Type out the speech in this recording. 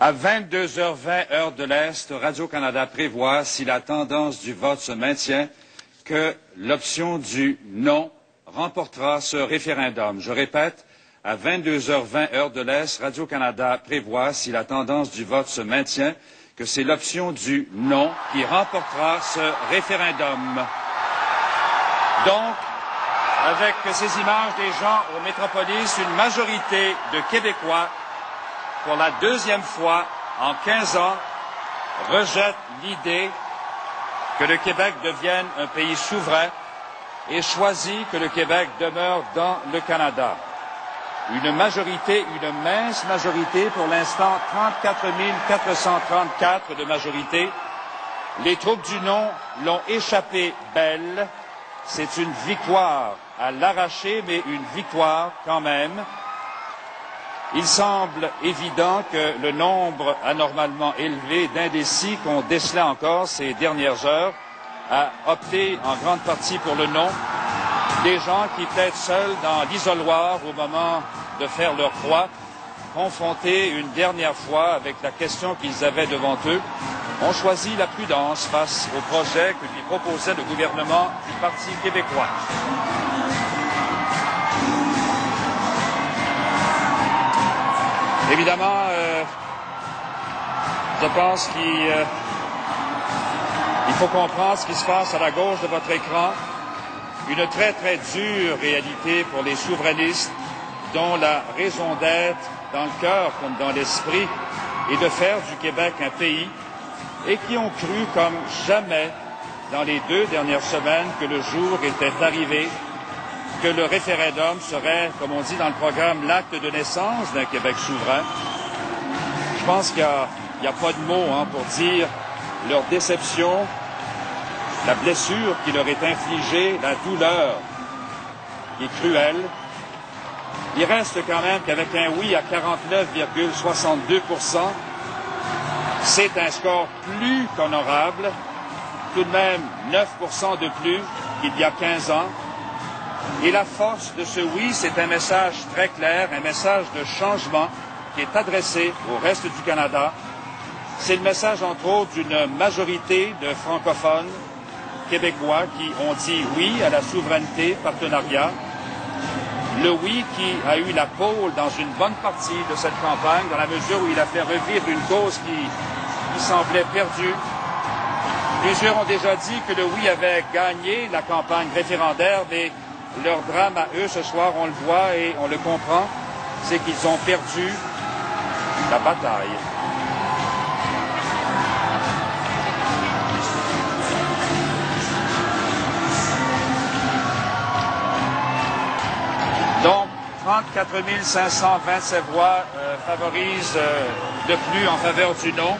À 22h20, heure de l'Est, Radio-Canada prévoit, si la tendance du vote se maintient, que l'option du non remportera ce référendum. Je répète, à 22h20, heure de l'Est, Radio-Canada prévoit, si la tendance du vote se maintient, que c'est l'option du non qui remportera ce référendum. Donc, avec ces images des gens au Métropolis, une majorité de Québécois, pour la deuxième fois en 15 ans, rejette l'idée que le Québec devienne un pays souverain et choisit que le Québec demeure dans le Canada. Une majorité, une mince majorité, pour l'instant 34 434 de majorité. Les troupes du non l'ont échappé belle. C'est une victoire à l'arraché, mais une victoire quand même. Il semble évident que le nombre anormalement élevé d'indécis qu'on décelait encore ces dernières heures a opté en grande partie pour le non. Des gens qui plaident seuls dans l'isoloir au moment de faire leur croix, confrontés une dernière fois avec la question qu'ils avaient devant eux, ont choisi la prudence face au projet que lui proposait le gouvernement du Parti québécois. Évidemment, je pense qu'il faut comprendre ce qui se passe à la gauche de votre écran. Une très dure réalité pour les souverainistes dont la raison d'être dans le cœur comme dans l'esprit est de faire du Québec un pays et qui ont cru comme jamais dans les deux dernières semaines que le jour était arrivé, que le référendum serait, comme on dit dans le programme, l'acte de naissance d'un Québec souverain. Je pense qu'il n'y a pas de mots pour dire leur déception, la blessure qui leur est infligée, la douleur qui est cruelle. Il reste quand même qu'avec un oui à 49,62%, c'est un score plus qu'honorable, tout de même 9% de plus qu'il y a 15 ans. Et la force de ce oui, c'est un message très clair, un message de changement qui est adressé au reste du Canada. C'est le message, entre autres, d'une majorité de francophones québécois qui ont dit oui à la souveraineté partenariat. Le oui qui a eu la pôle dans une bonne partie de cette campagne, dans la mesure où il a fait revivre une cause qui semblait perdue. Plusieurs ont déjà dit que le oui avait gagné la campagne référendaire, mais leur drame à eux ce soir, on le voit et on le comprend, c'est qu'ils ont perdu la bataille. Donc, 34 527 voix favorisent de plus en faveur du non.